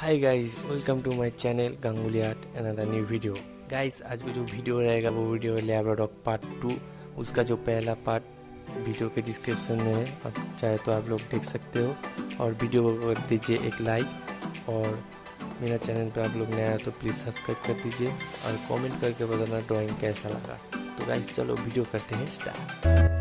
Hi guys welcome to my channel Ganguly art another new video. Guys आज का जो video रहेगा वो वीडियो है लैब्राडोर पार्ट 2। उसका जो पहला पार्ट वीडियो के डिस्क्रिप्शन में है, आप चाहे तो आप लोग देख सकते हो। और वीडियो को कर दीजिए एक लाइक, और मेरा चैनल पर आप लोग नया हो तो प्लीज़ सब्सक्राइब कर दीजिए और कॉमेंट करके बताना ड्रॉइंग कैसा लगा। तो गाइस चलो वीडियो करते हैं स्टार्ट।